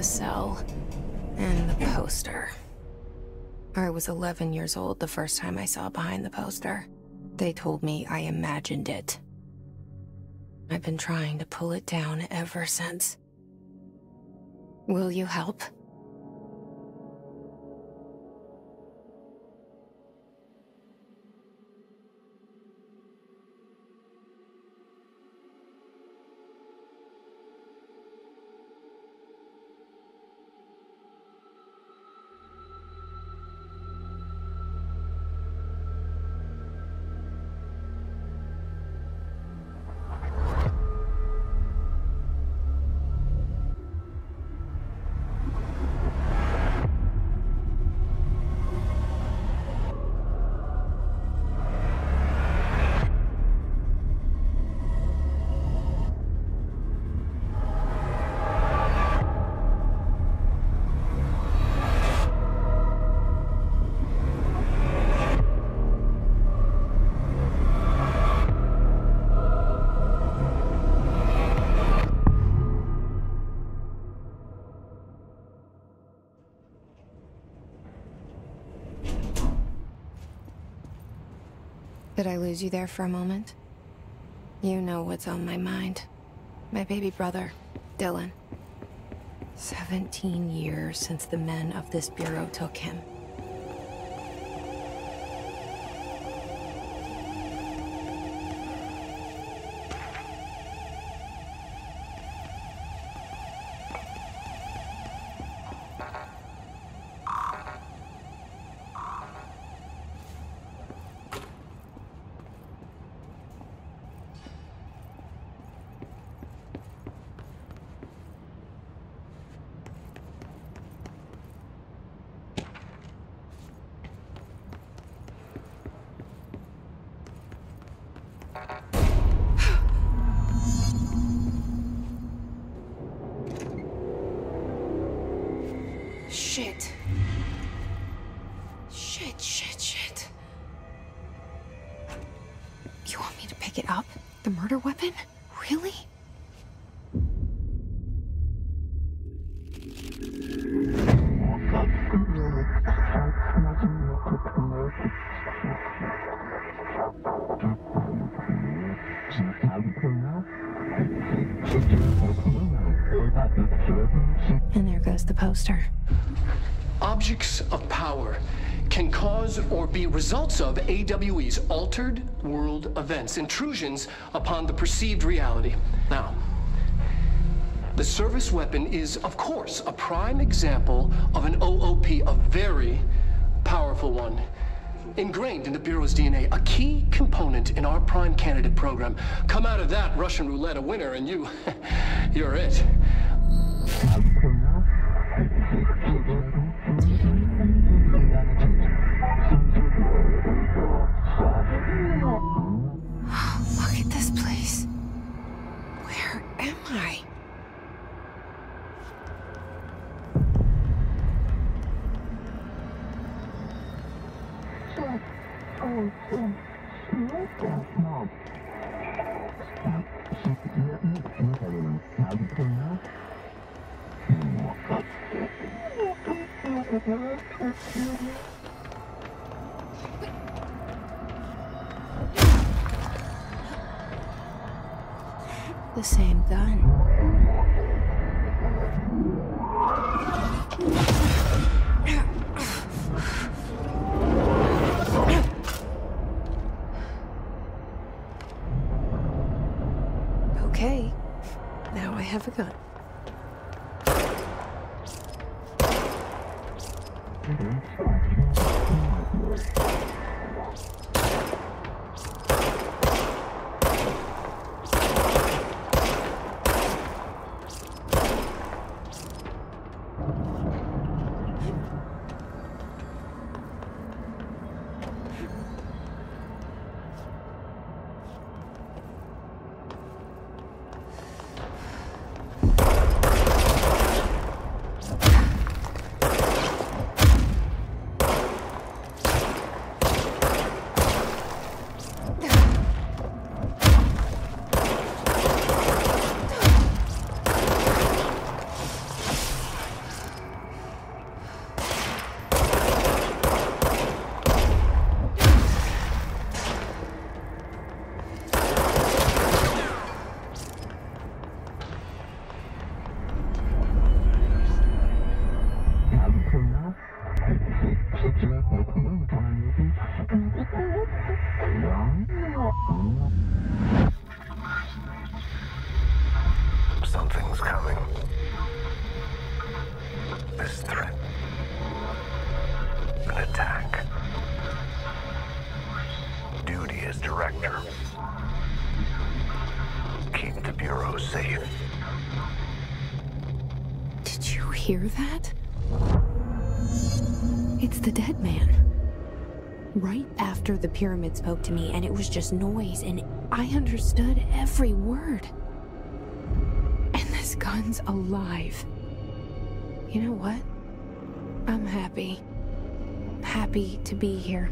the cell and the poster. I was 11 years old the first time I saw Behind the Poster. They told me I imagined it. I've been trying to pull it down ever since. Will you help? Did I lose you there for a moment? You know what's on my mind. My baby brother, Dylan. 17 years since the men of this bureau took him. Shit. Shit, shit, shit. You want me to pick it up? The murder weapon? Really? And there goes the poster. Objects of power can cause or be results of AWE's altered world events, intrusions upon the perceived reality. Now, the service weapon is, of course, a prime example of an OOP, a very powerful one, ingrained in the Bureau's DNA, a key component in our prime candidate program. Come out of that Russian roulette a winner, and you're it. The same gun. Okay, now I have a gun. coming. This threat. An attack. Duty as director. Keep the Bureau safe. Did you hear that? It's the dead man. Right after the pyramid spoke to me, and it was just noise, and I understood every word. And this gun's alive. You know what? I'm happy. Happy to be here.